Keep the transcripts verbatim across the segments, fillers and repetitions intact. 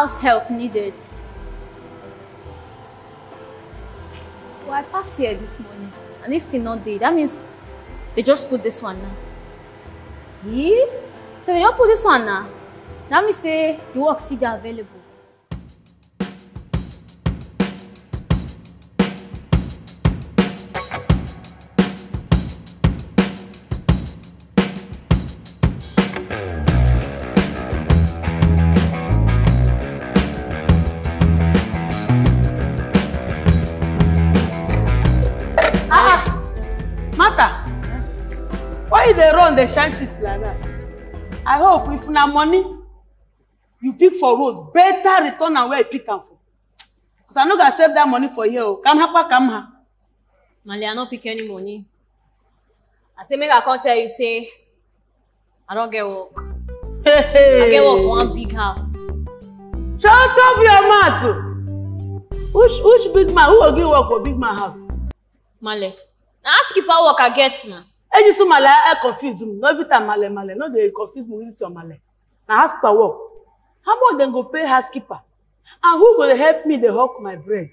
House help needed. Well, I passed here this morning and it's still not there. That means they just put this one now. Yeah? So they don't put this one now. That means say the work still there available. They run, they shine it like that. I hope if na money you pick for road, better return and where you pick them for. Because I'm not going to save that money for you. Come here, come here. Mali, I don't pick any money. I say, make I come tell you, say, I don't get work. Hey, hey. I get work for one big house. Shut up your mouth. Which, which big man, who will give work for big man house? Mali, now ask if I work I get now. Hey, you see, Male, I confuse you. No, every time Male, Male, no, they confuse me with your Male. Now, housekeeper work. How much they go pay housekeeper? And who will help me? They hawk my bread.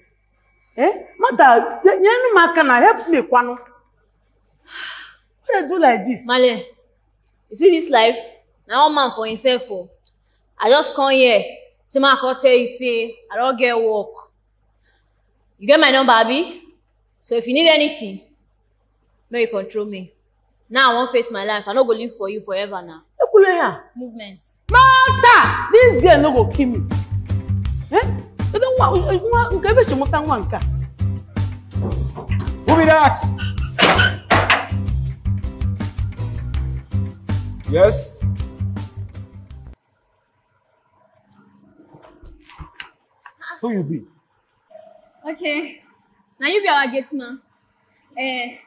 Eh? Mother, you know, man, can I help me? Kwano? Why they do like this? Male, you see this life? Now, one man for himself. Oh. I just come here. See, man, I can't tell you, say, I don't get work. You get my number, Abby? So if you need anything, may you control me. Now I won't face my life. I no go live for you forever now. Movement. Martha! This girl no go kill me. Eh? You don't want you want you can't one car. Who be that? Yes. Who you be? Okay. Now you be our gate man. Eh.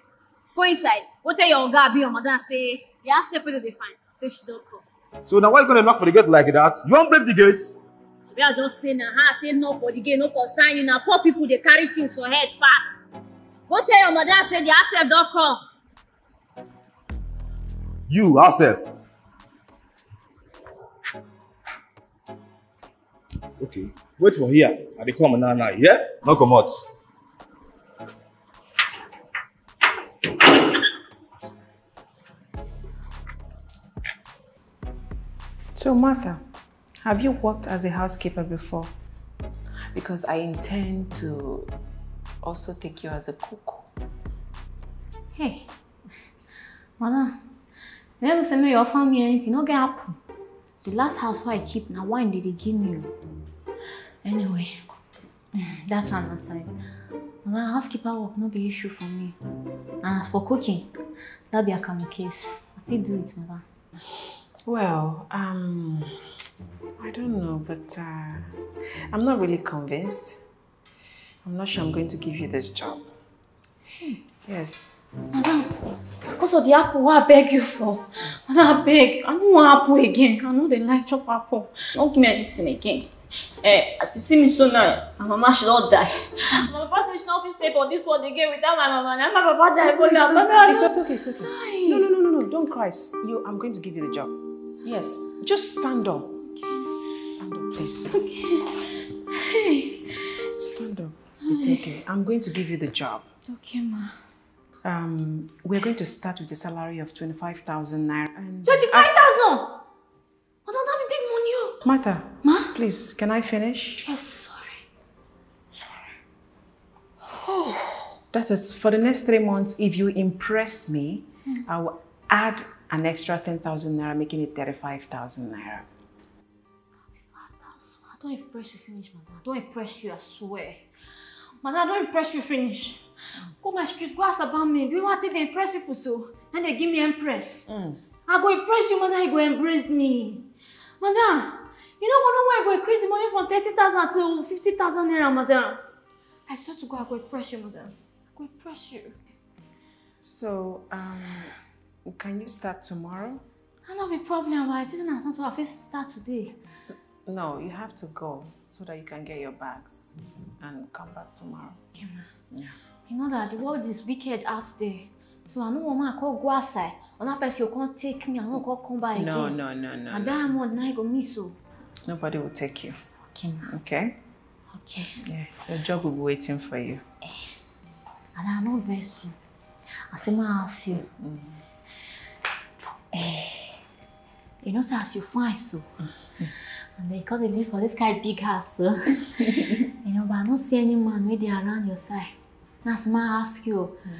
Go inside. What tell your guy be your mother and say, you have separate the fine. Say she don't come. So now why you gonna knock for the gate like that? You won't break the gate. She be just saying nah, her say no for the gate, no concern you. Now poor people they carry things for head fast. Go tell your mother and say the herself don't come. You herself. Okay, wait for here. I they come now now. Yeah? No come out. So Martha, have you worked as a housekeeper before? Because I intend to also take you as a cook. Hey, Mother, never send me your family anything, no get happen. The last house where I keep, now wine did they give me? Anyway, that's an aside. Mother, housekeeper work no be issue for me. And as for cooking, that'll be a common case. I think do it, Mother. Well, um, I don't know, but uh, I'm not really convinced. I'm not sure I'm going to give you this job. Hmm. Yes. Madam, because of the apple I beg you for. Madam, I beg. I don't want apple again. I know they like chop apple. Don't give me anything again. Eh, as you see me so now, my mama should all die. My papa said she not fit stay for this world again without my mama. Now my papa died. No, no, no, no. It's okay, it's okay. Hi. No, no, no, no, no. Don't cry. You, I'm going to give you the job. Yes, just stand up. Okay. Stand up, please. Okay. Hey. Stand up. It's okay. I'm going to give you the job. Okay, ma. Um, we're going to start with a salary of twenty-five thousand naira. Twenty-five thousand. I don't have a big money. Martha, ma? Please, can I finish? Yes, sorry. Sorry. Oh. That is for the next three months. If you impress me, mm. I will add an extra ten thousand naira, making it thirty-five thousand naira. thirty-five thousand. I don't impress you finish, madam. I don't impress you, I swear. Madam, I don't impress you finish. Go my street, go ask about me. Do you want to take the impress people so? And they give me impress. Mm. I go impress you, madam, you go embrace me. Madam, you don't want to know where I go increase the money from thirty thousand to fifty thousand naira, madam. I swear to God, I go impress you, madam. I go impress you. So, um... can you start tomorrow? I don't have a problem, but it isn't as much as I face to start today. No, you have to go so that you can get your bags and come back tomorrow. Okay, ma. Yeah. You know that the world is wicked out there. So I know woman I call go outside. Another person you can't take me, I know I can't come back again. No, no, no, no. And that no. Diamond now you go miss so. Nobody will take you. Okay. working. Okay. Okay. Yeah, your job will be waiting for you. Eh, and I know very soon. I say, I ask you. Mm. Eh, you know, so as you find so. Mm. And they call the live for this kind of big house, so. You know, but I don't see any man with around your side. Now, I ask you. Mm.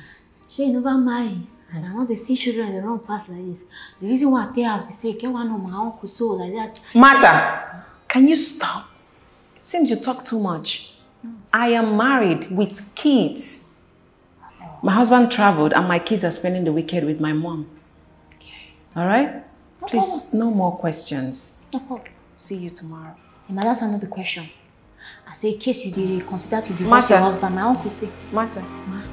She never married. And I know they see children in the wrong path like this. The reason why I tell us, we say, can't one of my uncle so like that. Martha, can you stop? It seems you talk too much. Mm. I am married with kids. My husband traveled and my kids are spending the weekend with my mom. Okay. All right? No Please, problem. No more questions. No problem. See you tomorrow. And my last another question. I say, in case you did consider to divorce Martha. Your husband, my uncle stay. Martha. Martha.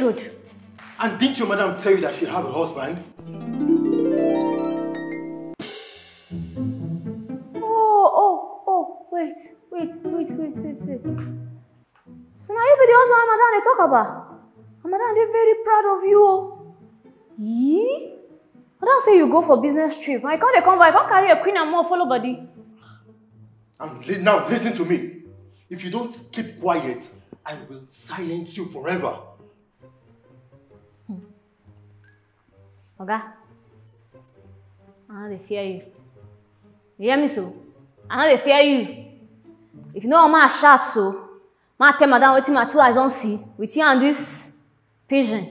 Road. And didn't your madam tell you that she had a husband? Oh, oh, oh, wait, wait, wait, wait, wait, wait. So now you be the husband madam they talk about. And madam, they're very proud of you. Yee? Madam say you go for business trip. I can't come back, I can't carry a queen and more follow body. And now listen to me. If you don't keep quiet, I will silence you forever. Oga, I know they fear you. You hear me so? I know they fear you. If you know I'm a shout so, I tell madam waiting my two eyes don't see with you and this pigeon.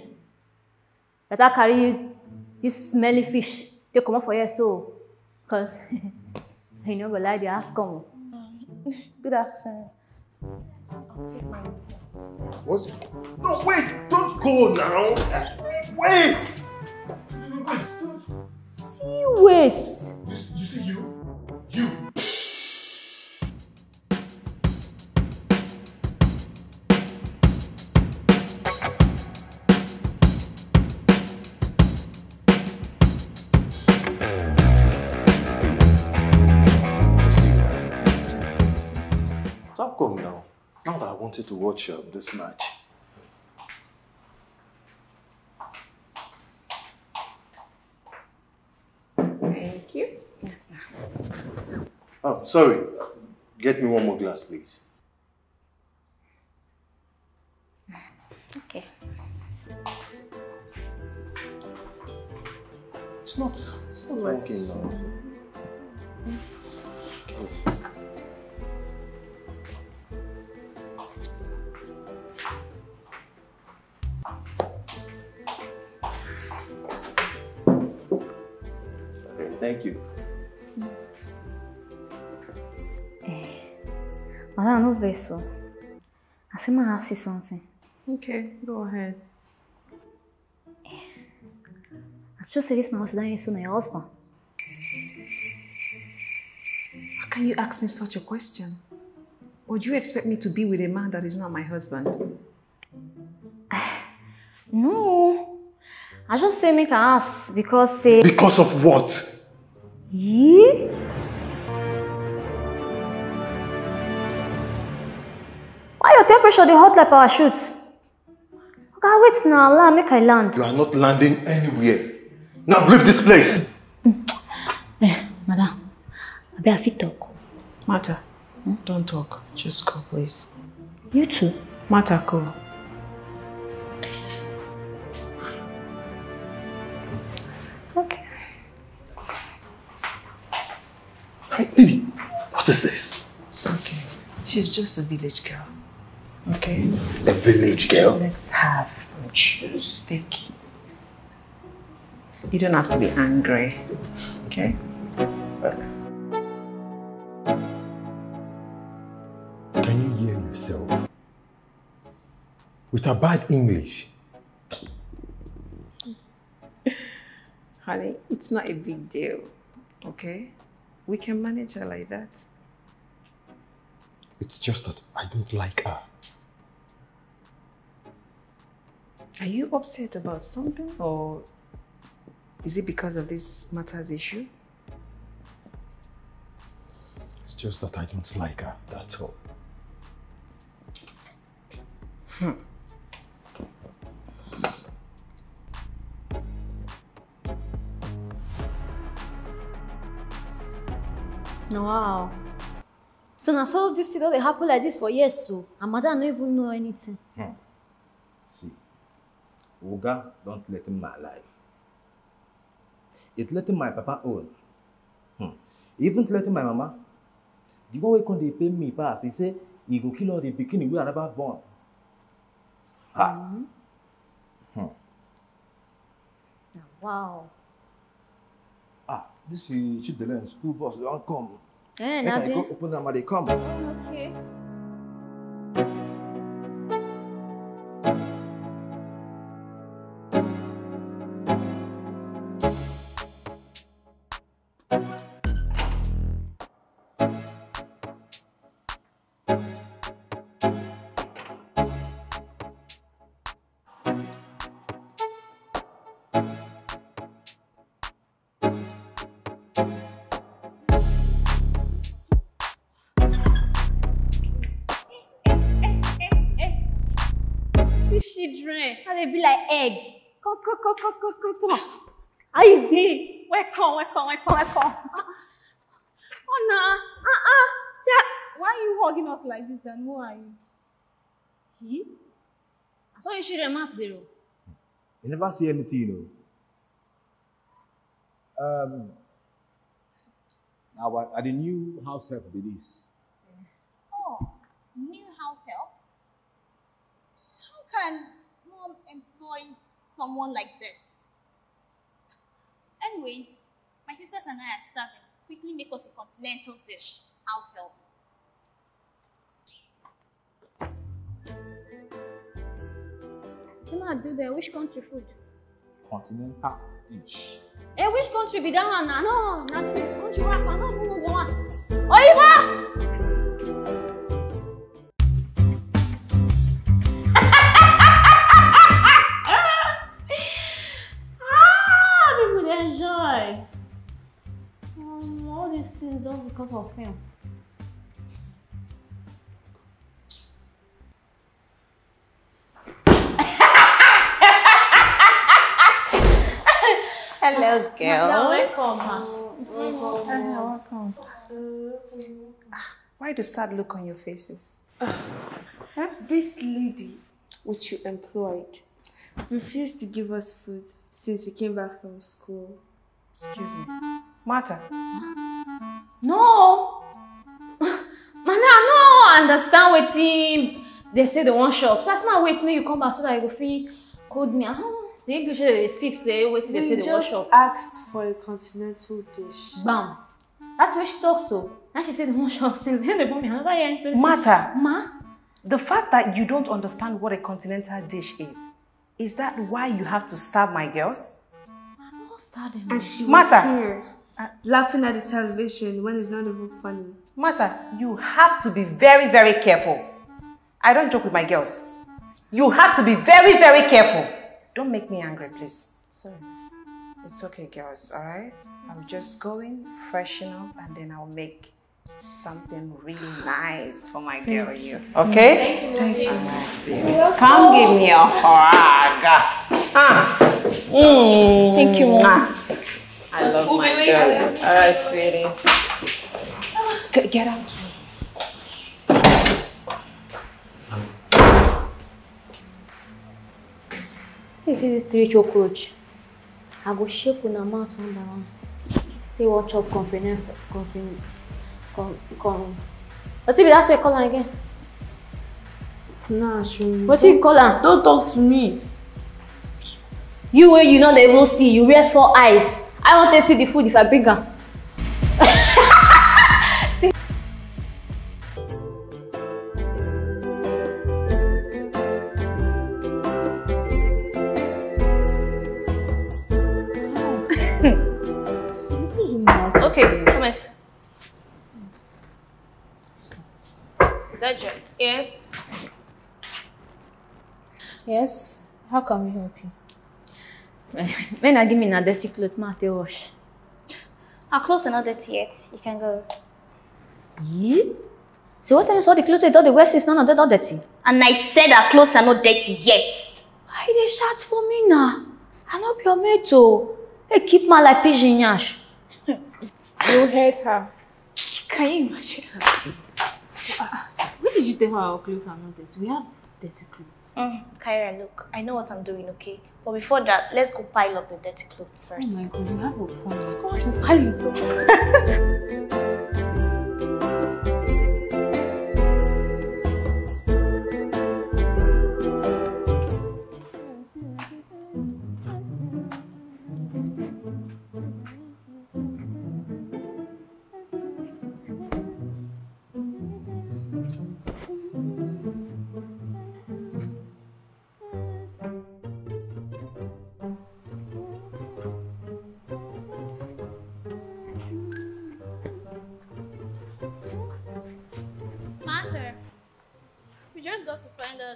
Better carry you this smelly fish. They come up for your soul. Because you know but like the ass come. Good afternoon. What? No, wait! Don't go now! Wait! See waste. You, you see you? You. Stop going now. Now that I wanted to watch uh, this match. Oh, sorry. Get me one more glass, please. Okay. It's not. It's not working now. Okay. Okay. Thank you. I don't know so. I said, I ask you something. Okay, go ahead. I just said this, my husband is my husband. How can you ask me such a question? Or do you expect me to be with a man that is not my husband? No. I just say, make I ask because say. Because of what? Yeah? Your temperature they hot like parachute. Okay, wait now, I'll make I land. You are not landing anywhere. Now leave this place. Eh, madam, I be afraid talk. Martha, hmm? Don't talk. Just go, please. You too, Martha, go. Okay. Hey, baby, what is this? It's okay. She's just a village girl. Okay. The village girl. Let's have some juice. Thank you. You don't have to be angry, okay? Can you hear yourself? With her bad English. Honey, it's not a big deal, okay? We can manage her like that. It's just that I don't like her. Are you upset about something, or is it because of this matters issue? It's just that I don't like her, that's all. Hmm. Wow. So now some of this thing they happen like this for years, so and madam don't even know anything. Hmm. See, Oga don't let him my life. It let him my papa own. Hmm. Even let him my mama. The one when they pay me pass, he say he go kill all the bikini we are never born. Ha. Mm hmm. Hmm. Wow. Ah, this is Chidelen school bus. They don't come. Eh, now they go open them and they come. Okay. They be like egg. Come, come, come, come, come, come, come. How you doing? Welcome, welcome, welcome, welcome. Oh nah, uh uh. Why are you hugging us like this? And who are you? He? I saw you shoot a mask there. You never see anything, you know. Um. Now I the new house help be this. Oh, new house help. How can employ someone like this? Anyways, my sisters and I are starving. Quickly make us a continental dish. House help. Sima, do the which country food? Continental dish. Eh, which country be that one? No, no, country work. I don't even know one. Oyiba! It's all because of him. Hello, girls. Welcome. Welcome. Welcome. Welcome. Why the sad look on your faces? Uh, huh? This lady, which you employed, refused to give us food since we came back from school. Excuse me, Martha. No, man, I no understand what him. They say they want shop. So I not wait till you come back so that you go free code me. The English they speak say wait till they say they want shop. We just asked for a continental dish. Bam. That's what she talks to. Now she said they want shop since then they put me another year into. Martha, ma, the fact that you don't understand what a continental dish is, is that why you have to starve my girls? I'm not starving. And she was here. Uh, laughing at the television when it's not even funny. Martha, you have to be very, very careful. I don't joke with my girls. You have to be very, very careful. Don't make me angry, please. Sorry. It's okay, girls, all right? I'll just go in, freshen up, and then I'll make something really nice for my girl and you. Okay? Thank you. Thank you. Right, come give me a hug. Ah. Mm. Thank you, Mom. I love my girls. All right, sweetie. G get out. You see this three cockroach? I go shake on the mouth one by one. Say watch up, confident, confident, con, con. What do you that's what you call her again? Nah, she. What do you call her? Don't talk to me. You where you not even see, you wear four eyes. I want to see the food if I bring her. Okay, come here. Is that John? Yes. Yes. How can we help you? When I give me a dirty clothes, ma, they wash. Our clothes are not dirty yet. You can go. Yeah? So what else? All the clothes they thought the West is not not dirty. And I said our clothes are not dirty yet. Why they shout for me now? I not be your mate oh. They keep my like pigeon yash. You heard her. Can you imagine? Uh, what did you tell her our clothes are not dirty? We have dirty clothes. Mm, Kyra, look, I know what I'm doing, okay? But before that, let's go pile up the dirty clothes first. Oh my god, you have a point. Of course, pile it up.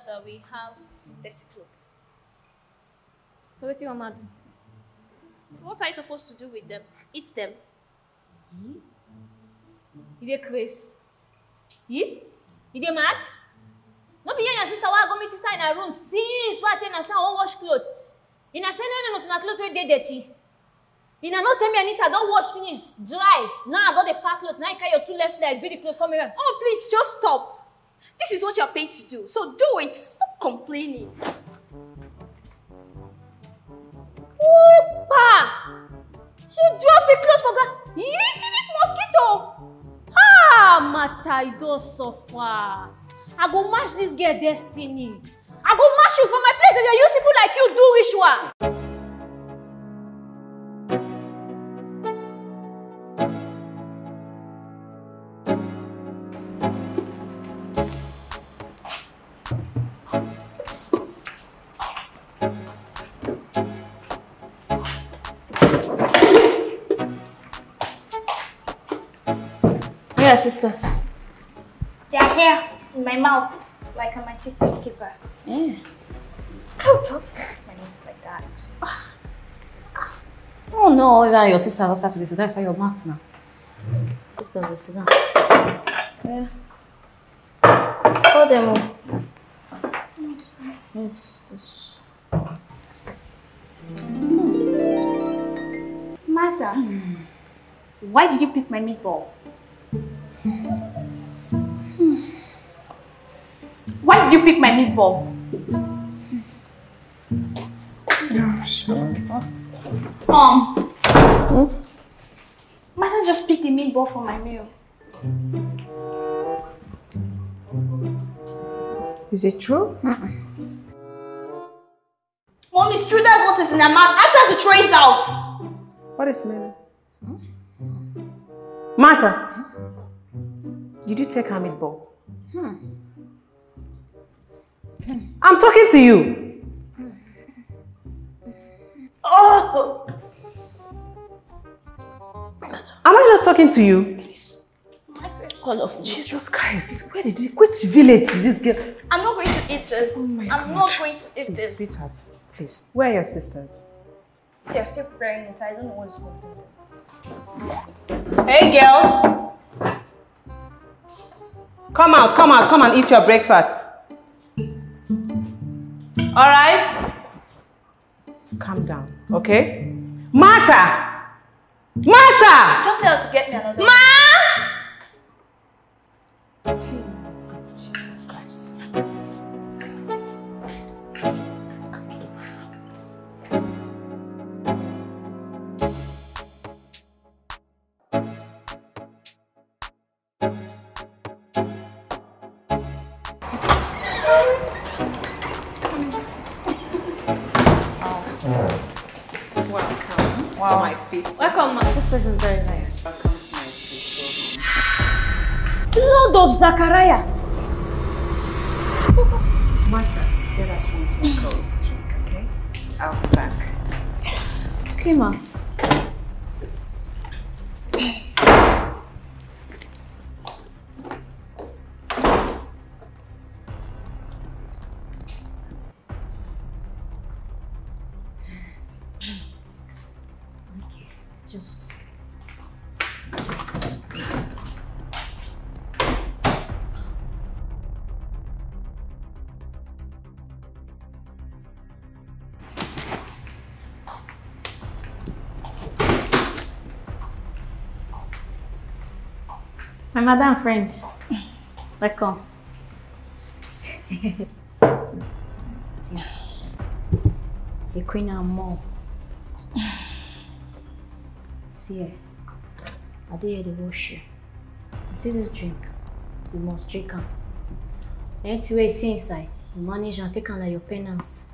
That we have dirty clothes. So what do you want, madam? What are you supposed to do with them? Eat them. You? You crazy? You? You mad? No, be your sister. Why go meet sister in her room? Since why tell her say I won't wash clothes? In a say no no no, clothes wey dey dirty. In a no tell me Anita, don't wash finish, dry. Now I got the pack clothes. Now you carry your two left legs, be the clothes coming up. Oh please, just stop. This is what you are paid to do, so do it. Stop complaining. Opa! She dropped the clothes for God. You see this mosquito? Ah, Martha, you don't suffer. I go mash this girl destiny. I go mash you from my place and they use people like you do wish one. Your sisters. They are here in my mouth, like I'm my sister's keeper. Yeah. How talk my name like that? Oh, oh no, yeah, your sister also has to be sitting. That's how your mouth now. Sisters are sitting. Yeah. Hold them all. What's this? Martha, mm. Why did you pick my meatball? Hmm. Why did you pick my meatball? Mom, hmm? Martha just picked the meatball for my meal. Is it true? Mm-mm. Mom, it's true. That's what is in her mouth. I tried to throw it out. What is Mary? Hmm? Martha. Did you take her meatball? Hmm. I'm talking to you. Oh! Am I not talking to you? Please. Call off me. Jesus Christ. Where did you, which village did this girl? I'm not going to eat this. Oh my I'm God. not going to eat please, this. Sweetheart, please. Where are your sisters? They are still preparing this. I don't know what's going on. Hey, girls. Come out, come out, come and eat your breakfast. All right? Calm down, okay? Martha! Martha! Just tell her to get me another. Ma! Jesus Christ. Oh. Wow. To my peaceful Welcome. Home. This place is very nice. Welcome to my peaceful home. Lord of Zachariah. Martha, get us something cold to drink, okay? I'll be back. Okay, ma. My mother and friend, welcome. See, the queen and more. See, I did hear the wash you. You see this drink, you must drink it. Anything you see inside, you manage and take it like your penance.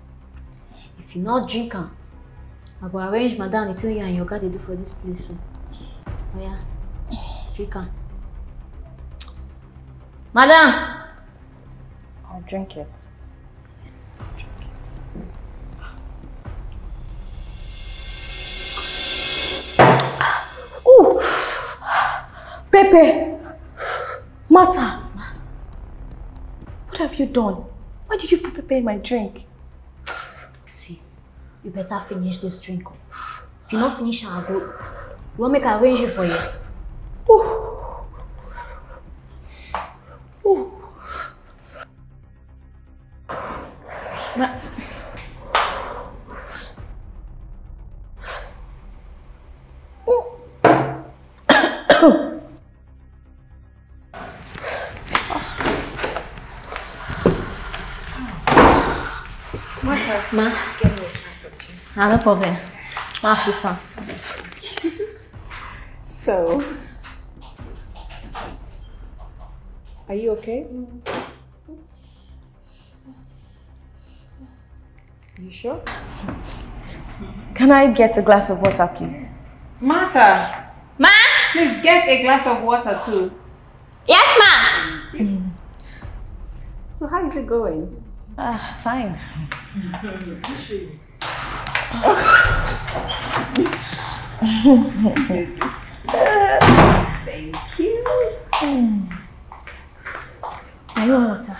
If you not drink it, I go arrange madam between you and your guy they do for this place. So. Oh yeah, drink it. Madam! I'll drink it. I'll drink it. Ooh! Pepe! Martha! What have you done? Why did you put Pepe in my drink? See, you better finish this drink. If you don't finish, I'll go. You want me to arrange it for you? Ooh! Ma oh. Martha, ma, give me a glass of juice. No problem. Ma, Fisa. So, are you okay? Mm. You sure? Can I get a glass of water, please? Martha! Ma! Please get a glass of water too. Yes, ma! Mm. So how is it going? Ah, uh, fine. Thank you. Mm. I want water.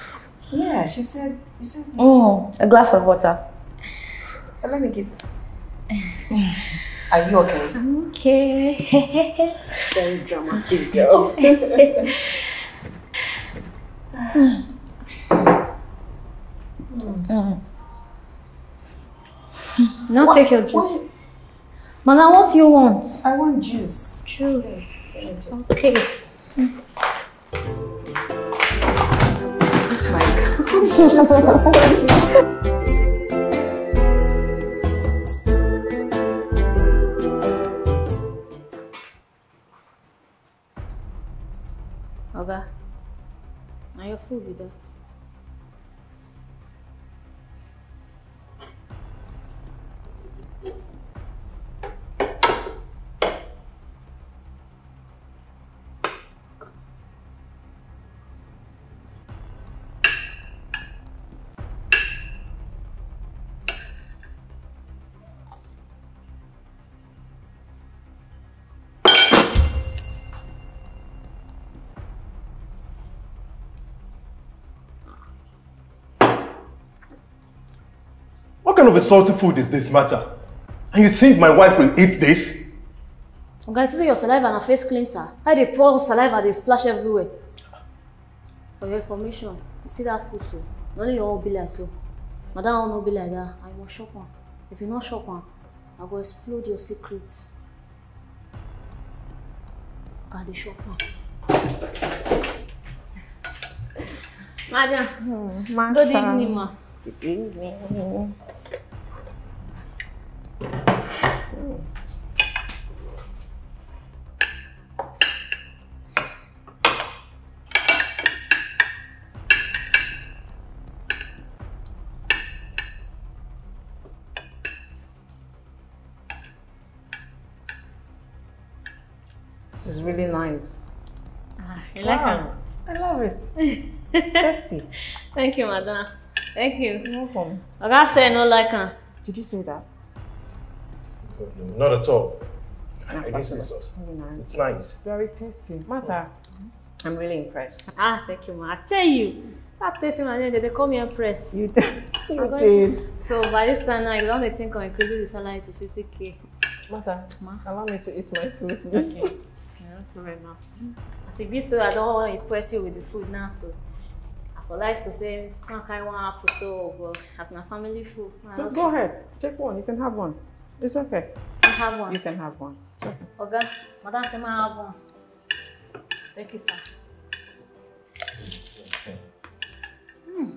Yeah, she said. You said. Oh, a glass of water. Let me get. Are you okay? I'm okay. Very dramatic, girl. mm. Mm. Now what? Take your juice. What? Mana, what do you want? I want juice. Juice. Yes, okay. Mm. It's like. Oga, now you're full with that. What kind of a salty food is this, Martha? And you think my wife will eat this? I'm going to take your saliva and a face cleanser. How they pour saliva, they splash everywhere. For your information, you see that food so. Only your own be like so. Madam won't be like that. I must shock one. If you not shock one, I go explode your secrets. God, they shock one. Madam, hmm, good evening, ma. Good evening. Mm. is really nice. Ah, you wow. like them? I love it. It's tasty. Thank you, madam. Thank you. You're welcome. I gotta say, no like her. Did you say that? No, not at all. Not I didn't say sauce. Nice. It's nice. Very tasty. Martha, oh. I'm really impressed. Ah, thank you, ma. I tell you, that tasty man, they call me impressed. You did. You did. So by this time now, you don't want to think of increasing the salary to fifty K. Martha, ma? Allow me to eat my food. Yes. Right now. As it be so, I don't want to impress you with the food now, so I would like to say, I can't want apple, so but as my family food. Go, go ahead, take one, you can have one. It's okay. I have one. You can have one. It's okay. Okay, madam, say I have one. Thank you, sir. Mm.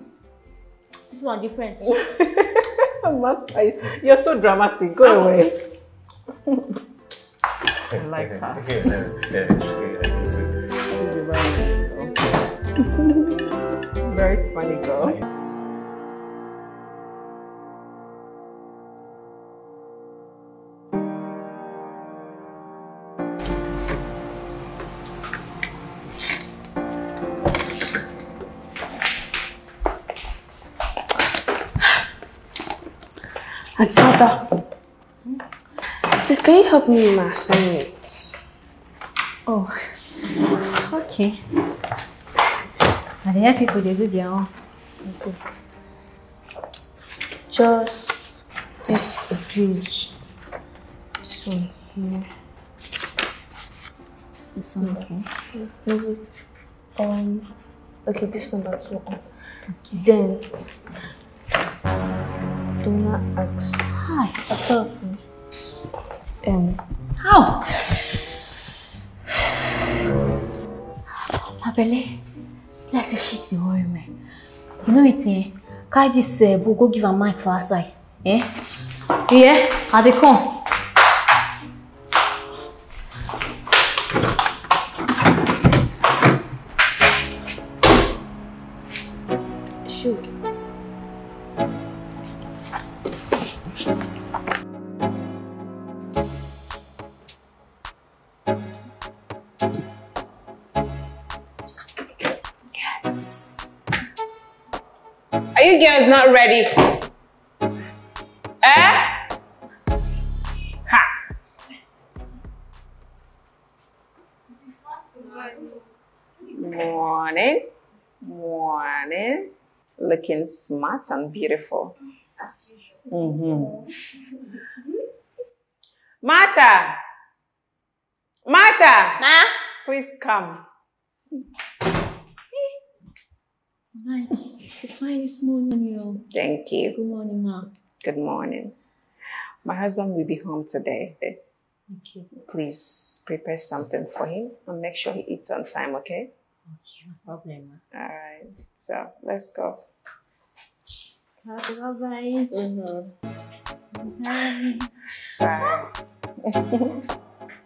This one different. You're so dramatic, go away. I like her. Okay, okay, okay. Very funny girl. Auntie Martha, can you help me with my assignments? Oh, okay. And the other people, they do their own. Okay. Just this bridge. This one here. This one, okay. Maybe, um, okay, this number two. Okay. Then, do not ask. Hi. After, Um, How? Mabele, let's shit the worry me. You know it, eh? Carry this uh, book, go give a mic for outside. Eh? Yeah, I they come. Girl's not ready. Eh? Ha! Morning. Morning. Looking smart and beautiful. As usual. Mm-hmm. Martha! Martha! Ma? Please come. Hi. You're fine this morning, yo. Thank you. Good morning, ma. Good morning. My husband will be home today. Thank you. Please prepare something for him and make sure he eats on time, okay? Okay, no problem, ma. All right. So, let's go. Bye-bye. Mm-hmm. Bye.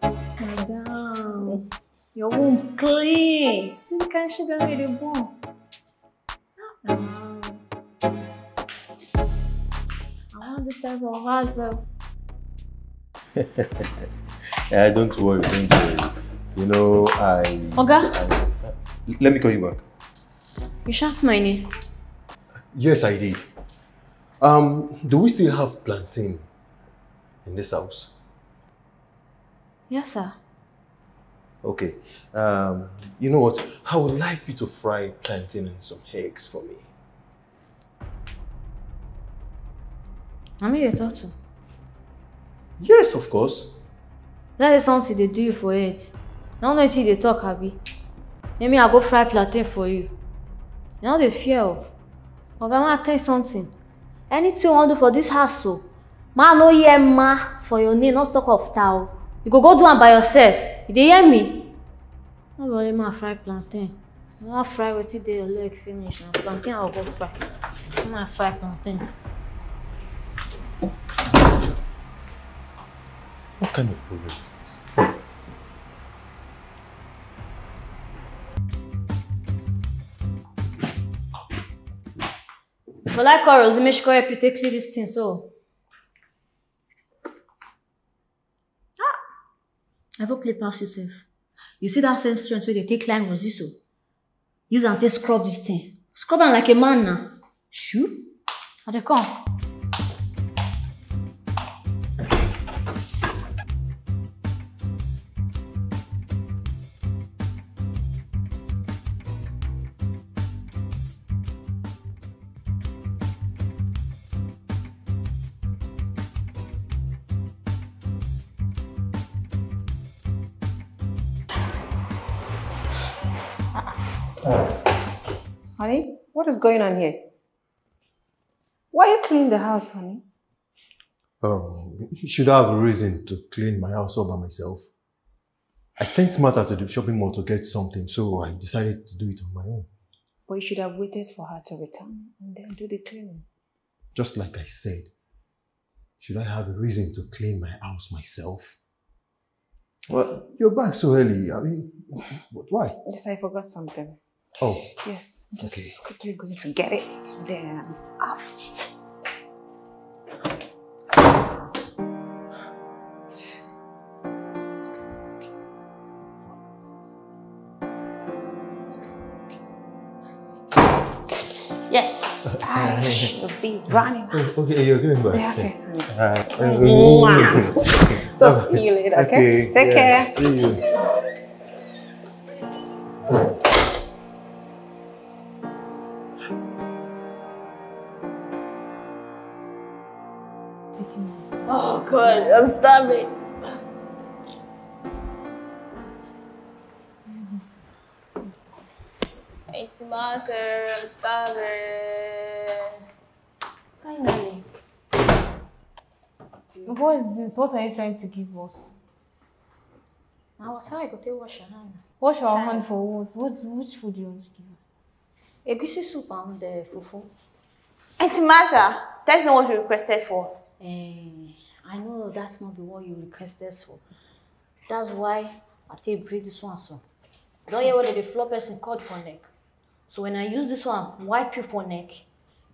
Bye. Madam, your womb clean. See, you can't sugar with the bone. I want to serve for Rose. Yeah, don't worry, don't worry. You know, I... Oga? I, let me call you back. You shout my name. Yes, I did. Um, do we still have plantain in this house? Yes, sir. Okay, um, you know what? I would like you to fry plantain and some eggs for me. I mean, you talk to? Yes, of course. That is something they do for it. I don't know if they talk, Abby. Let me, I'll go fry plantain for you. You know, they fear. Okay, I'm gonna tell you something. Anything you want to do for this hassle, ma, no, yeah, ma, for your name, not talk of towel. You go go do one by yourself. You hear me? I'm going to fry plantain. I'm going to fry with it, your leg finish. Now, plantain, I'll go fry. I'm going to fry plantain. What kind of problem is this? But like Rose, make sure you take clear this thing, so. I will clip past yourself. You see that same strength where they take climb with this. Use and take scrub this thing. Scrub am like a man now. Shoo. And they come. Honey, what is going on here? Why you clean the house, honey? Um, should I have a reason to clean my house all by myself? I sent Martha to the shopping mall to get something, so I decided to do it on my own. But you should have waited for her to return and then do the cleaning. Just like I said, should I have a reason to clean my house myself? Well, you're back so early. I mean, why? Yes, I forgot something. Oh. Yes, I'm just okay. quickly going to get it. Then I'm off. Yes, I should be running. Okay, you're going back. Yeah, okay. Uh, So okay. see you later, okay? okay. Take yeah. care. See you. Oh God, I'm starving. Hey, Martha, I'm starving. Finally. What is this? What are you trying to give us? Now, what's how I go to wash your hand? Wash your hand for what? What? Which food do you want to give her? Egusi soup and the fufu. It's Martha. That's not what you requested for. Eh, I know that's not the one you requested for. That's why I take breathe this one so. Don't hear what the floor person called for neck. So when I use this one, wipe you for neck.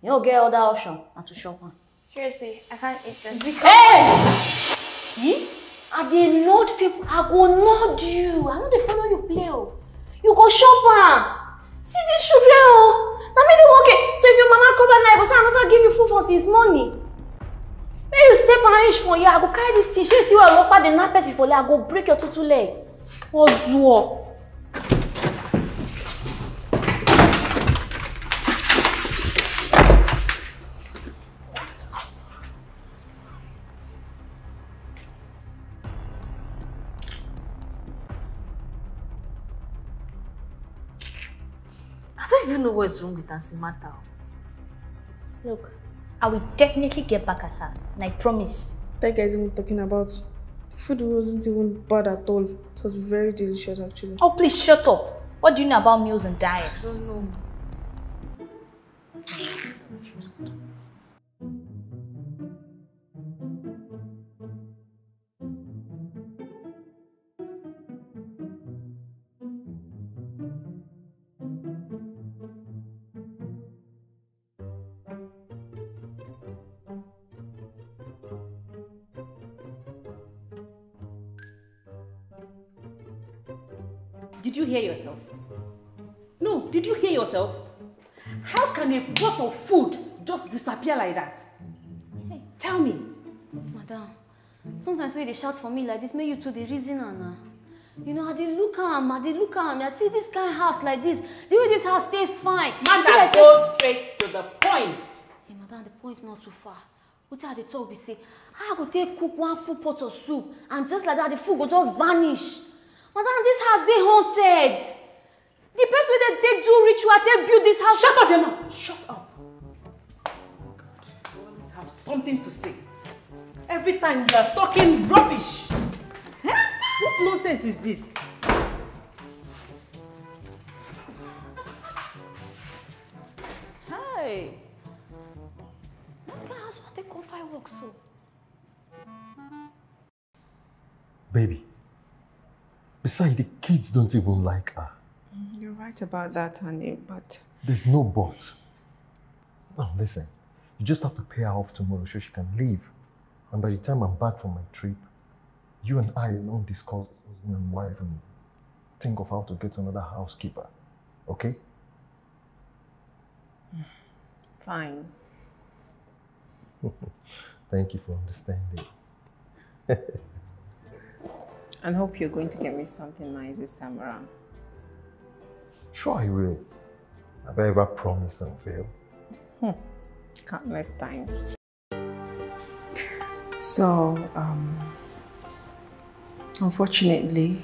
You don't get other option and to shop one. Seriously, I can't eat this. Because hey! Hmm? I dey load people. I go load you. I know they follow you play. You go shop. See these children. Now me they work. So if your mama come back now, I go say I never give you food for since morning. When you step on each for you, I go carry this thing. She see where I walk past the nappies for leg. I go break your tutu leg. Oh, zoo. What's wrong with Auntie Martha? Look, I will definitely get back at her, and I promise. That guy isn't talking about. The food wasn't even bad at all. It was very delicious, actually. Oh, please shut up. What do you know about meals and diets? I don't know. Did you hear yourself? No, did you hear yourself? How can a pot of food just disappear like that? Hey. Tell me. Madam, sometimes when they shout for me like this, may you to the reason, Anna. You know, I did look at him, I did look at him. I see this kind of house like this. The way this house stay fine. Madam, go straight to the point. Hey, madam, the point is not too far. What are they talk? We say, I go take cook one full pot of soup, and just like that, the food will just vanish. Madam, this house they haunted. The best way they take do ritual, they build this house. Shut up, your mouth. Shut up. Oh God, you always have something to say. Every time you are talking rubbish. Huh? What nonsense is this? Hey. This guy has what they call fireworks, so. Baby. Besides, the kids don't even like her. You're right about that, honey, but... There's no but. Now, listen. You just have to pay her off tomorrow so she can leave. And by the time I'm back from my trip, you and I will not discuss husband and wife and think of how to get another housekeeper, okay? Fine. Thank you for understanding. And hope you're going to get me something nice this time around. Sure I will. Have I ever promised and failed? Hmm. Countless times. So, um, unfortunately,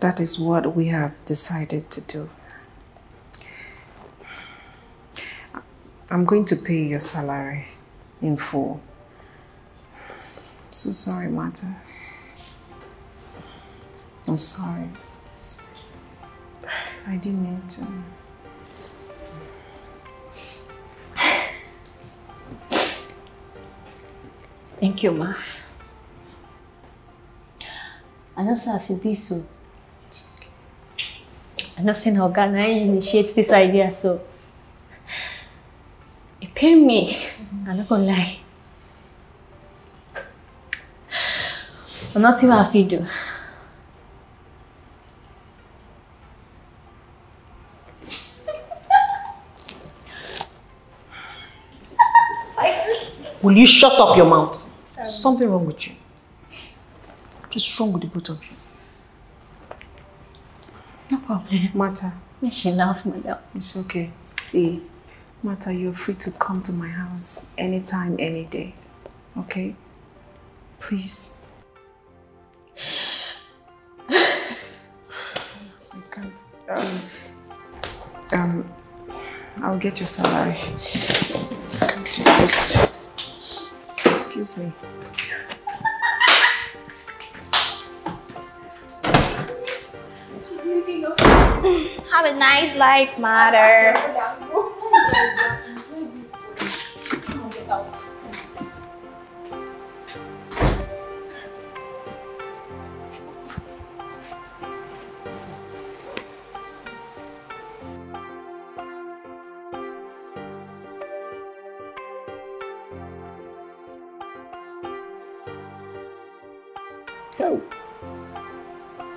that is what we have decided to do. I'm going to pay your salary in full. I'm so sorry, Martha. I'm sorry. I didn't mean to. Thank you, ma. I know, sir, Sibisu. I know, sir, how can I initiate this idea, so. It pained me. Mm-hmm. I'm not gonna lie. I'm not even a video. Will you shut up your mouth? Sorry. Something wrong with you. What's wrong with the both of you? No problem. Martha. She laughed, madam. It's okay. See, Martha, you're free to come to my house anytime, any day. Okay? Please. I can't. Um, um, I'll get your salary. I can't do this. Excuse me. She's leaving us. Have a nice life, mother.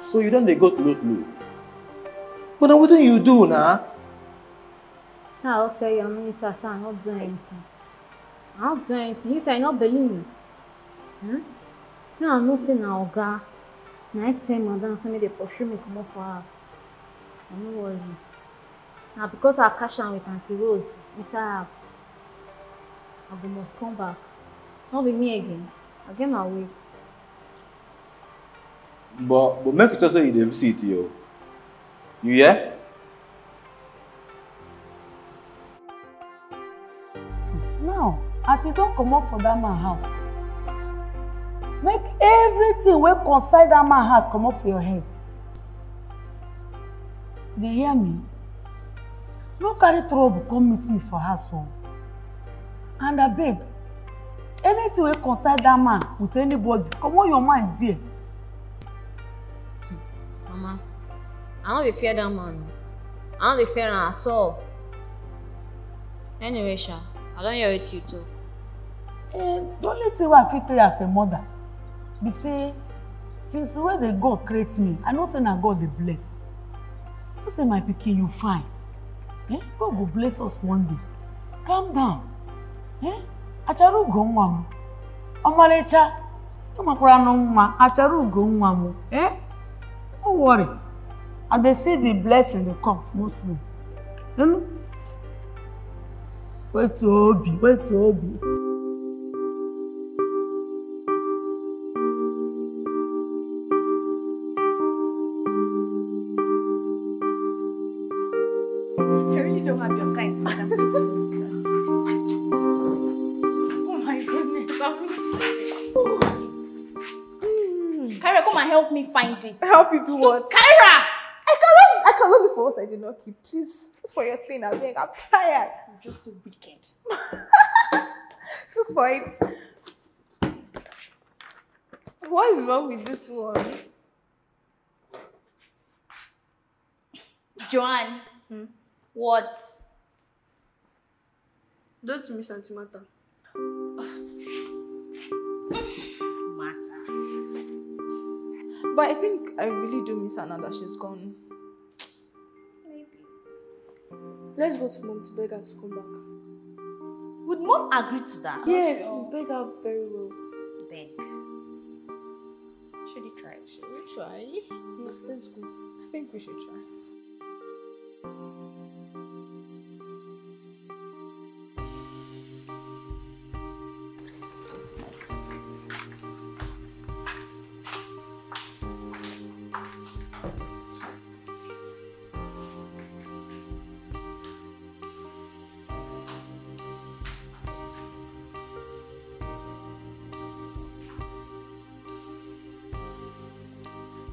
So you don't go to Lotlu. But now what do you do now? I'll tell you, I'm not doing anything. I'm not doing anything. You say, I don't believe me. Huh? No, I'm not saying I'll go. Next time, madam, somebody pursue me come up for us. I'm not worried. Now, because I'll cash out with Auntie Rose inside us, I must come back. Not with me again. I'll get my way. But, but make sure you don't visit you. You hear? Now, as you don't come up for that man's house, make everything we consider that man's house come up for your head. You hear me? No carry trouble come meet me for house. And I beg, anything we consider that man with anybody, come on your mind dear. Mama, I don't fear that man. I don't fear him at all. Anyway, Sha, I don't hear it you too. Eh, don't let you what I feel as a mother. They say, since where the God creates me, I don't say that God they bless. I say my pikin, you fine. Eh? God will bless us one day. Calm down. Eh? Acharu go mwamu. Amarecha, you makura no mwa. Acharu go mwamu. Eh? Don't worry. And they see the blessing that comes mostly. You know? Wait to Obi, wait to Obi. Help me find it. Help you do what? Kyra! I can't I can't look for what I did not keep. Please, look for your thing. I'm I'm tired. I'm just a weekend. Look for it. What is wrong with this one? Joanne, hmm? What? Don't miss Auntie Martha. Martha. But I think I really do miss her now that she's gone. Maybe. Let's go to mom to beg her to come back. Would mom agree to that? Yes, we'll beg her very well. Beg. Should we try? Should we try? Yes, let's go. I think we should try.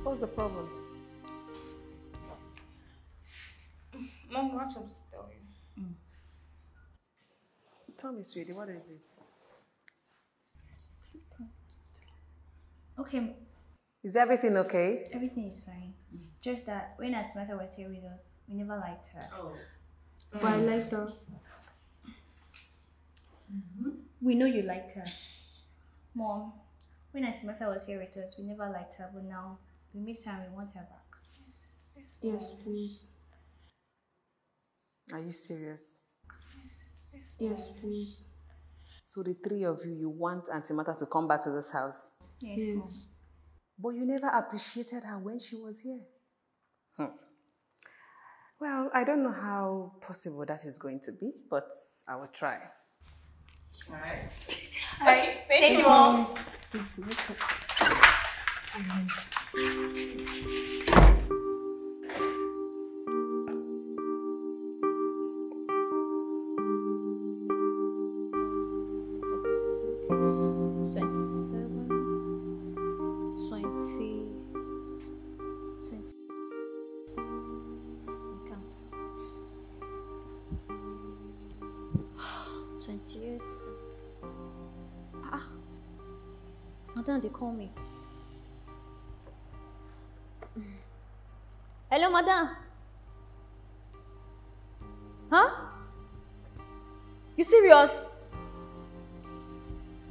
What's the problem? Mom, I have something to tell you. Mm. Tell me, sweetie, what is it? Okay. Is everything okay? Everything is fine. Mm. Just that when Atimata was here with us, we never liked her. Oh. Mm. But I liked her. Mm-hmm. We know you liked her. Mom, when Atimata was here with us, we never liked her, but now we miss her and we want her back. Yes, yes, yes please. Are you serious? Yes, yes, yes please. So the three of you, you want Auntie Martha to come back to this house? Yes, yes. Mom. But you never appreciated her when she was here. Huh. Well, I don't know how possible that is going to be, but I will try. All right. All right. Thank, Thank you, Mom. Mom. twenty-seven, twenty, twenty. Count. twenty-eight. Ah, madam, they call me. Hello, madam. Huh? You serious?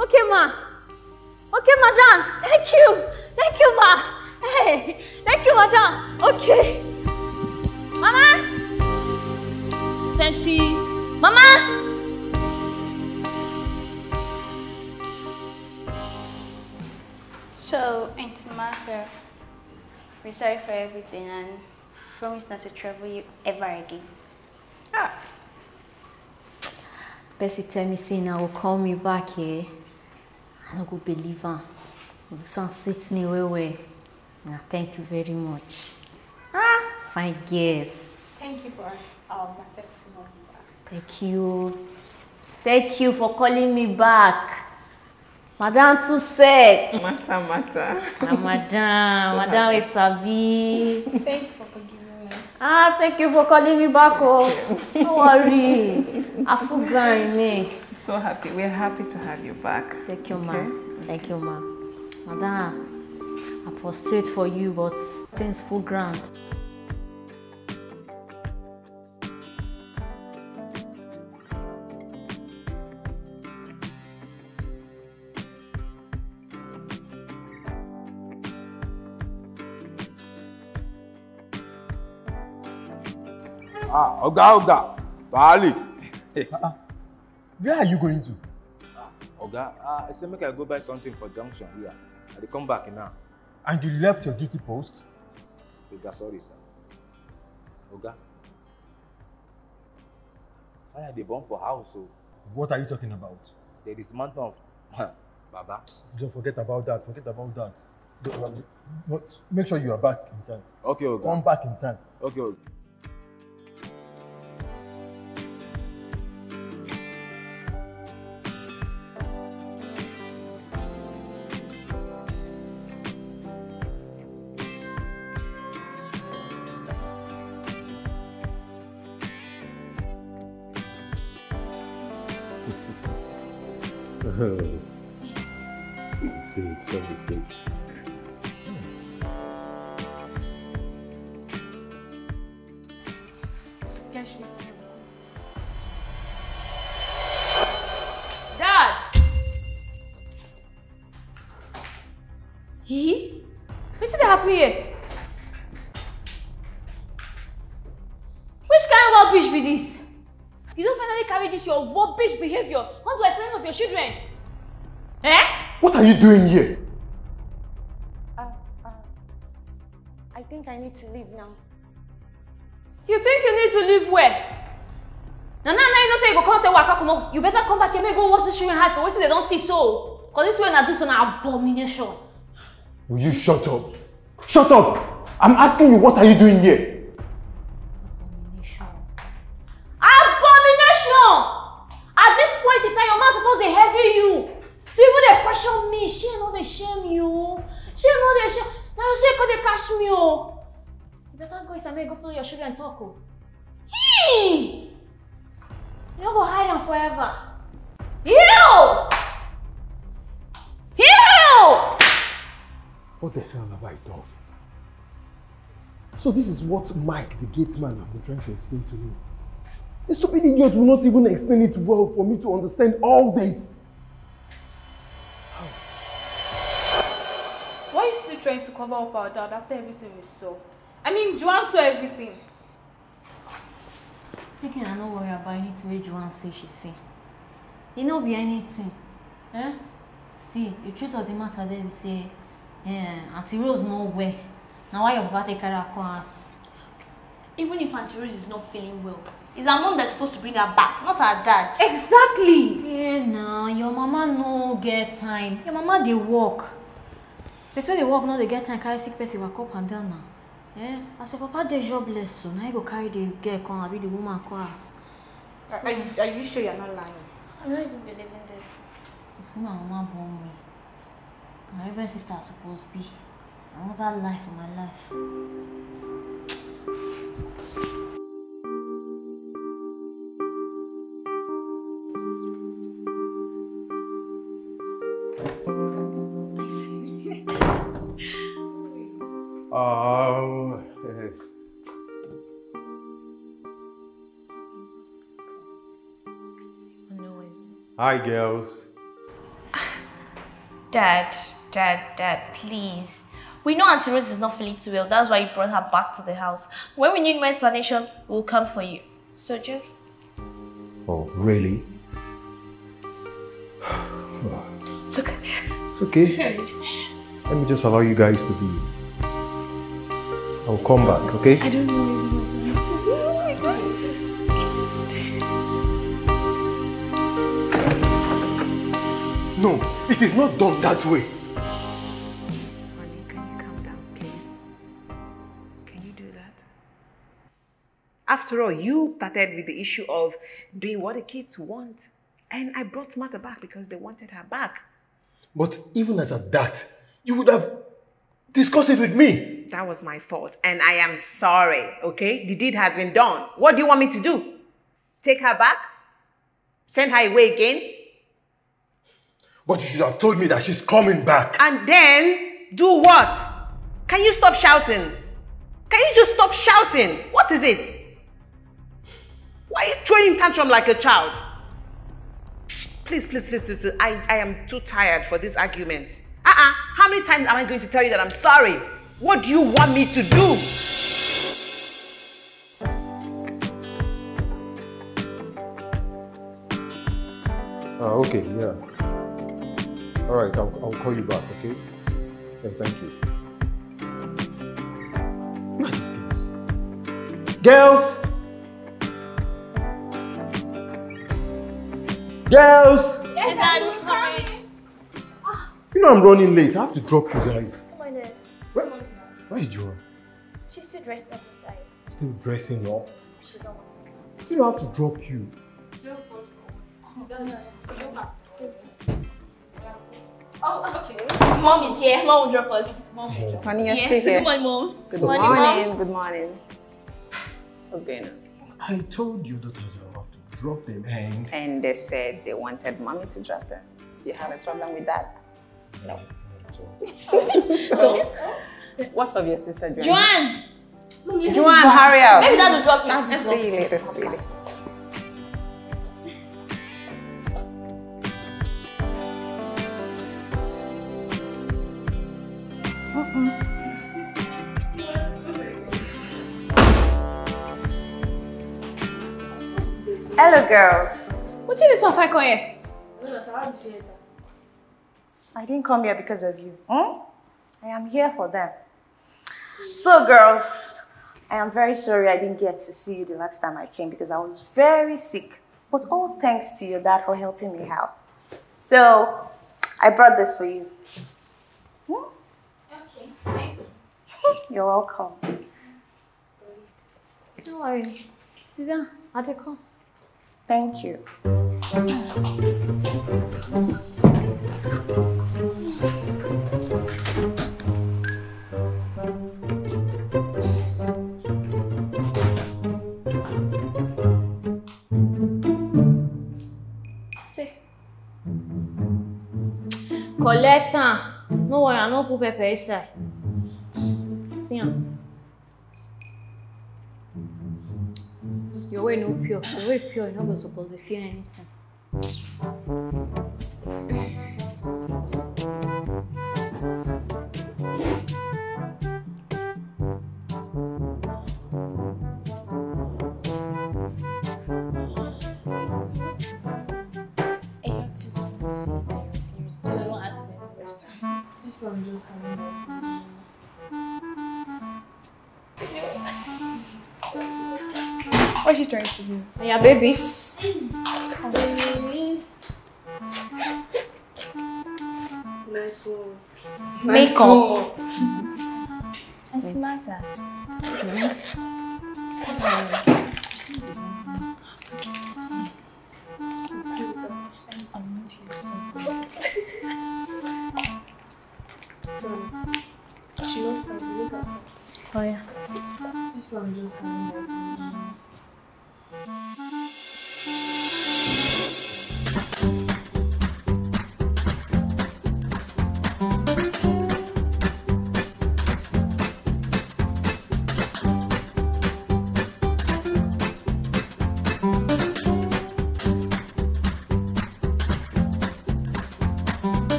Okay, ma. Okay, madam. Thank you. Thank you, ma. Hey. Thank you, madam. Okay. Mama. twenty. Mama. So, Auntie Martha, we're sorry for everything and promise not to trouble you ever again. Ah. Bessie tell me say now will call me back here. I don't go believe her. This one sits me way way. Now thank you very much. Ah. Fine guess. Thank you for um, accepting us back. Thank you. Thank you for calling me back. Madame too set. Mata, mata. Nah, madame, so madame is sabi. Thank you for forgiving us. Ah, thank you for calling me back. Oh, don't worry. I forgot your name. I'm so happy. We're happy to have you back. Thank you, okay. Ma. Thank you, ma. Madame, I prostrate for you, but things full ground. Ah, Oga, Oga, Bali. Where are you going to? Ah, Oga, uh, I said make I go buy something for junction here. I will come back now. And you left your duty post? Oga, sorry, sir. Oga, fire the bomb for house. So. What are you talking about? There is mountain of Baba. Don't forget about that. Forget about that. Don't, but make sure you are back in time. Okay, Oga. Come back in time. Okay, Oga. What's happening here? Which kind of rubbish be this? You don't finally carry this your rubbish behavior onto a parent of your children. Eh? What are you doing here? Uh, uh, I think I need to leave now. You think you need to leave where? Now, now, now you don't say you go come tell Waka come up. You better come back here and go watch this children's house for which they don't see so. Because this way now do so now abomination. Will you shut up? Shut up! I'm asking you, what are you doing here? Me, she ain't not they shame you. She ain't not they shame. Now you say, they catch me, oh. You better go inside and go follow your children and talk, oh. Hey! You don't go hide them forever. Yo! Yo! What the hell have I done? So this is what Mike, the gate man, has been trying to explain to me. The stupid idiot will not even explain it well for me to understand all this. Trying to cover up our dad after everything we saw. I mean, Joanne saw everything. Thinking I don't worry about it the way Joanne say she say. It no be anything. Eh? See, the truth of the matter there we say, eh, Auntie Rose no way. Now why your papa take care of us? Even if Auntie Rose is not feeling well, it's her mom that's supposed to bring her back, not her dad. Exactly! Yeah, nah, your mama no get time. Your mama dey work. But when they work now, they get time carry sick person walk up and down now. Yeah? As your papa, they jobless so now you go carry the girl come and be the woman class. So, are, you, are you sure you're not lying? I'm not even believing this. So soon my mama born me. My reverend sister is supposed to be. I don't have a life for my life. Um, eh. Hi, girls. Dad, Dad, Dad, please. We know Auntie Rose is not feeling too well. That's why you brought her back to the house. When we need more explanation, we'll come for you. So just... Oh, really? Look at that. Okay. Let me just allow you guys to be... I'll come back, okay? I don't know what to do. Oh my God. No, it is not done that way. Honey, can you calm down, please? Can you do that? After all, you started with the issue of doing what the kids want. And I brought Martha back because they wanted her back. But even as at that, you would have discussed it with me. That was my fault, and I am sorry, okay? The deed has been done. What do you want me to do? Take her back? Send her away again? But you should have told me that she's coming back. And then, do what? Can you stop shouting? Can you just stop shouting? What is it? Why are you throwing tantrum like a child? Please, please, please, please, please. I, I am too tired for this argument. Uh-uh, how many times am I going to tell you that I'm sorry? What do you want me to do? Ah, uh, okay, yeah. All right, I'll, I'll call you back, okay? Yeah, thank you. What is this? Girls! Girls! Yes, Dad, I'm coming. You know I'm running late. I have to drop you guys. Where is Joanne? She's still dressing up inside. Still dressing up? She's almost done. You don't have to drop you. Don't go to almost. Oh, okay. Mom is here. Mom will drop us. Mom will drop us. Honey, you're yes. still here. Good morning, Mom. Good, Good morning, morning. Mom. Good morning. What's going on? I told you that I have to drop them and... And they said they wanted Mommy to drop them. Do you have a problem with that? No. so... so What of your sister, Joanne? Joanne! Joanne, Joanne hurry up! Maybe that will drop me. See you later, sweetie. Uh-uh. Hello, girls. What is this one I come here? I didn't come here because of you. Hmm? I am here for them. So, girls, I am very sorry I didn't get to see you the last time I came because I was very sick. But all thanks to your dad for helping me out. So, I brought this for you. Hmm? Okay, thank you. You're welcome. Don't worry. Sit down. I'll take home. Thank you. Say, Coletta, no worry, I no put pepper inside. See ya. Your way no pure. Your way pure, you're not supposed to feel anything. I have to see that you're fierce, so don't ask me any questions. This one just coming. What are you trying to do? Yeah, babies. Oh. Nice one. Nice one. Auntie Martha. She won't find me. Look at her. Oh yeah. This one just coming back.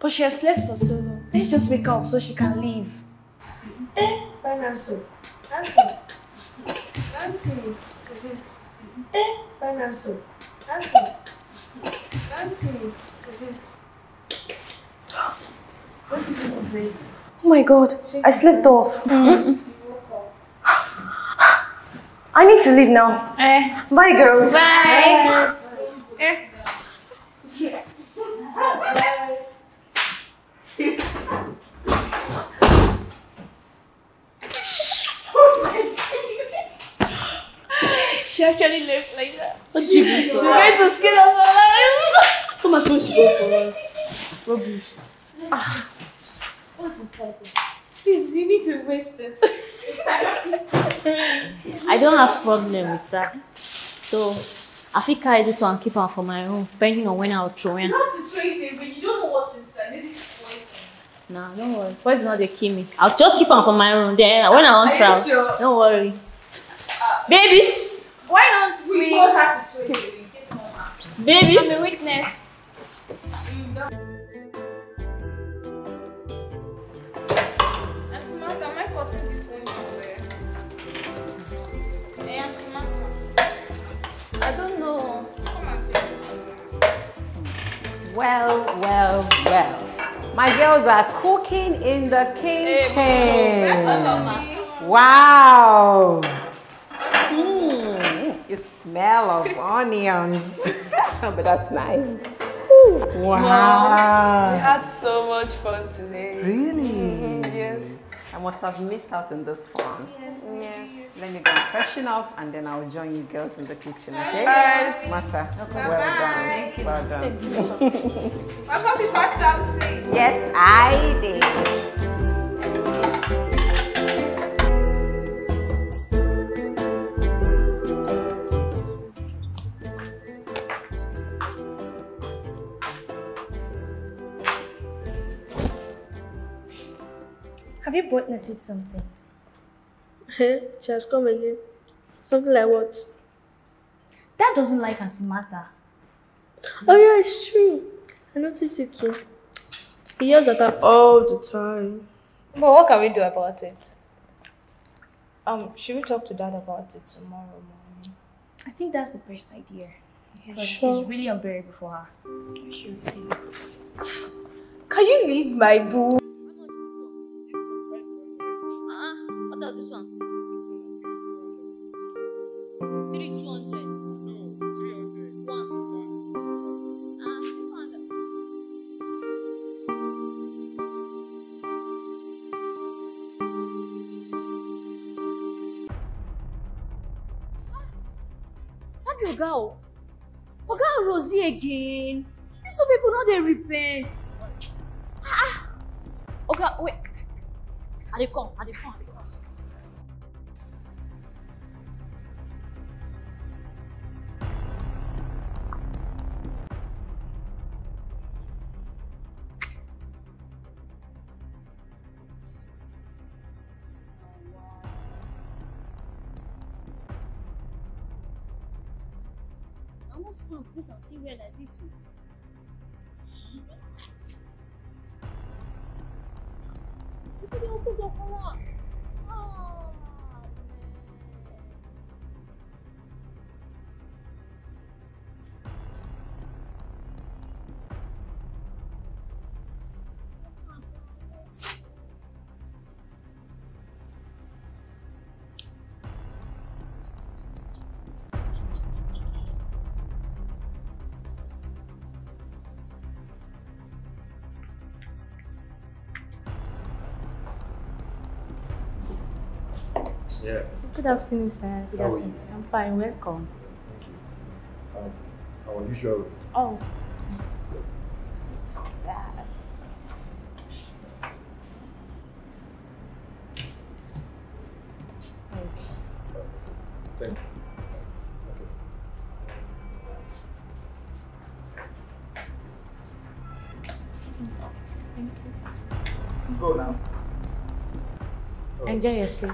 But she has slept for so long. Let's just wake up so she can leave. Eh, find Auntie. Auntie. Auntie. Eh, find Auntie. Auntie. Auntie. What is this late? Oh my god, I slept off. I need to leave now. Eh. Bye, girls. Bye. Bye. Eh. She actually left like that. What she did? She's going to skin us alive. Come on, so she go for rubbish. Ah. What's inside this? Please, you need to waste this. I don't have problem with that. So, I think I just want to keep her for my room, depending on when I'll throw in. You have to throw it, but you don't know what's inside. Maybe it's poison. Nah, don't worry. Poison not they kill me. I'll just keep her for my room. Then when I want to travel, sure? Don't worry. Uh, Babies. Why not we all have to show you in case more happens? Babies! I'm a witness. Auntie Martha, am I cutting this one somewhere? Hey, Auntie Martha. I don't know. Come and take it. Well, well, well. My girls are cooking in the kitchen. Hey, wow! You smell of onions. But that's nice. Ooh, wow. Wow. We had so much fun today. Really? Mm-hmm, yes. I must have missed out on this fun. Yes. Yes. Let me go freshen up and then I'll join you girls in the kitchen, okay? Bye. Martha, okay. Well bye. Done. Well done. I thought you got something. Yes, I did. Have you both noticed something? She has come again. Something like what? Dad doesn't like Auntie Martha. Oh yeah, it's true. I noticed it too. He yells at her all the time. But what can we do about it? Um, should we talk to Dad about it tomorrow morning? I think that's the best idea. Because sure. It's really unbearable for her. I should think. Can you leave my boo? Oga, Oga Rosie again. These two people know they repent. Ah, Oga, wait. Are they come? Are they come? Are they come? Like this one. Look at the open door for her. Oh, yeah. Good afternoon, sir. Good How afternoon. Are you? I'm fine. Welcome. Thank you. Um, how are you sure? Oh. Yeah. Thank you. Okay. Thank you. Go now. Oh. Enjoy your sleep.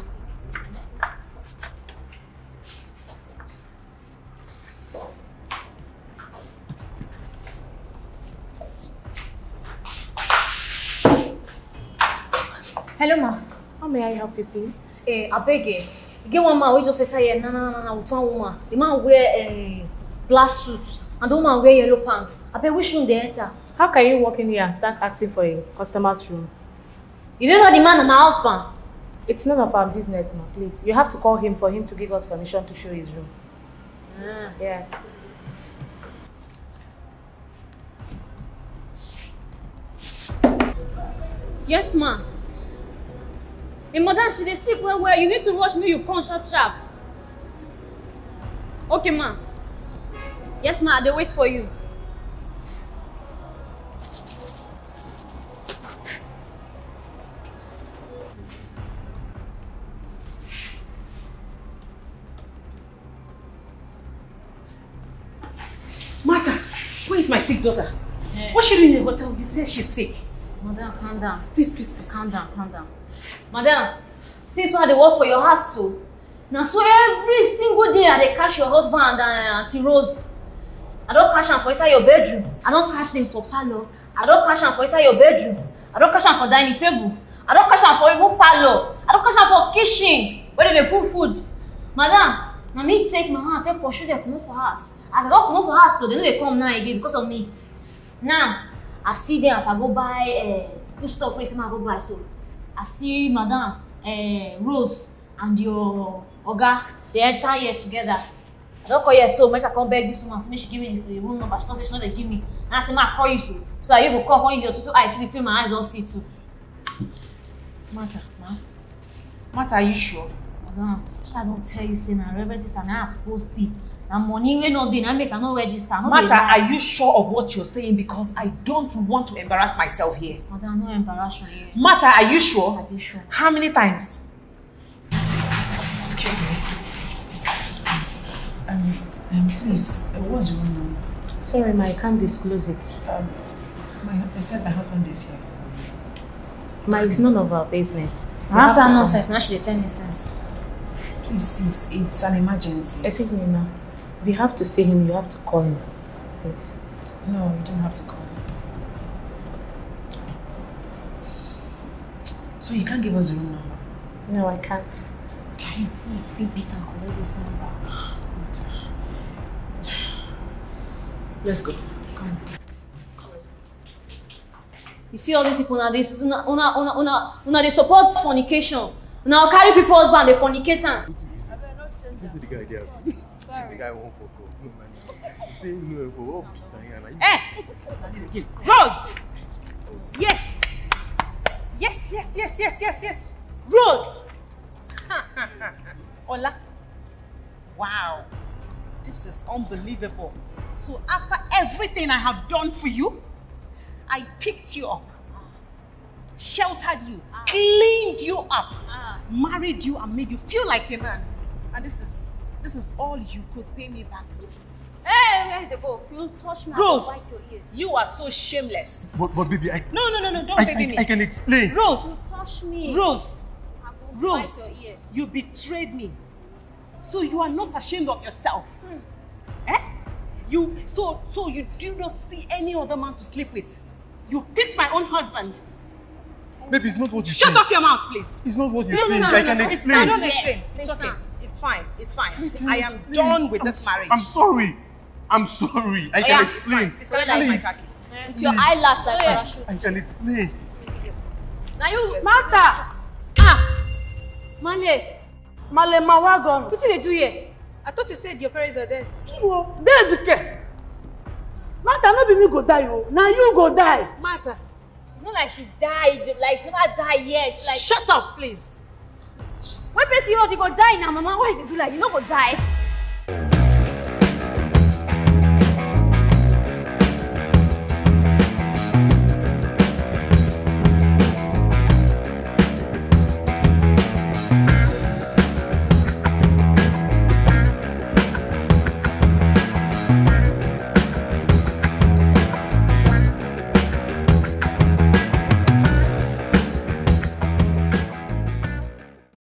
Hello, ma. How may I help you, please? Eh, I beg you. Get one man. We just sit here. No, no, no, no. With one woman. The man wear a black suit, and the woman wear yellow pants. I beg, which room they enter? How can you walk in here and start asking for a customer's room? You don't know the man and my husband. It's none of our business, ma. Please, you have to call him for him to give us permission to show his room. Ah. Yes. Yes, ma. Hey, mother, she is sick well, well. You need to watch me, you punch up sharp. Okay, ma. Yes, ma, I'll wait for you. Martha, where is my sick daughter? Yeah. What should we do in the hotel? You said she's sick. Mother, calm down. Please, please, please. Calm down, calm down. Madam, since you had the work for your house, so now so every single day I they catch your husband and Auntie Rose. I don't catch them for inside your bedroom. I don't catch them for parlor. I don't catch them for inside your bedroom. I don't catch them for dining table. I don't catch them for even parlor. I don't catch them for kitchen where they put food. Madam, now me take my hand, take pursue them come for house. As I don't come for house, so they know they come now again because of me. Now I see them as I go buy uh, food stuff for inside I go buy so. I see Madame eh, Rose and your Oga, they enter here together. I don't call you so, make I come beg this woman, so make she give me the, the room number. She don't say she know they give me. And I say, ma, I call you so. So that you will come, come use your two, two eyes, see the two, my eyes don't see too. Martha, ma. Martha, are you sure? Madame, I don't tell you, say, now, Reverend Sister, now I'm supposed to be. Now, money will not be, now make I no register. Martha, are you sure of what you're saying? Because I don't want to embarrass myself here. Mother, no embarrassment here. Martha, are you sure? Are you sure? How many times? Excuse me. Um, um please, uh, what's your number? Sorry, ma, I can't disclose it. Um, my, I said my husband is here. Ma, it's none of our business. My husband no sense, now she tell me sense. Please, sis, it's an emergency. Excuse me, ma. If you have to see him, you have to call him. Please. No, you don't have to call him. So you can't give us the room number? No, I can't. Can you play a free beat and collect this number? Let's go. Come. Come, let's go. You see all these people now, this una, una, una, una, una, they support fornication. Now carry people's band, they fornicate them. This is the guy there. Sorry. The guy won't for go. You say no, go up. Hey! Rose! Yes! Yes, yes, yes, yes, yes, yes. Rose! Ola. Wow. This is unbelievable. So after everything I have done for you, I picked you up, sheltered you, ah. cleaned you up, ah. married you and made you feel like a man. And this is this is all you could pay me back with. Hey, where to go? You touch my Rose, bite your ear. You are so shameless. But, but baby, I... No, no, no, no, don't I, baby I, me. I can explain. Rose. You touch me. Rose. Rose, bite your ear. You betrayed me. So you are not ashamed of yourself. Hmm. Eh? You, so, so you do not see any other man to sleep with. You picked my own husband. Baby, it's not what you Shut think. Shut up your mouth, please. It's not what you no, think. No, no, I no, can no. explain. I don't yeah. explain. It's okay. It's fine. It's fine. I am explain. done with I'm this so, marriage. I'm sorry. I'm sorry. I oh, can yeah, explain. It's, it's kind of like my khaki. Yes. It's your eyelash that oh, yeah. parachute. I can explain. Now you, Martha. Ah, Male, Male, my wagon. What did they do here? I thought you said your parents are dead. Dead. Martha, not be me go die. Now you go die. Martha. It's not like she died. Like she never died yet. Like... Shut up, please. When person you go die now, Mama, why did you do like you not go die?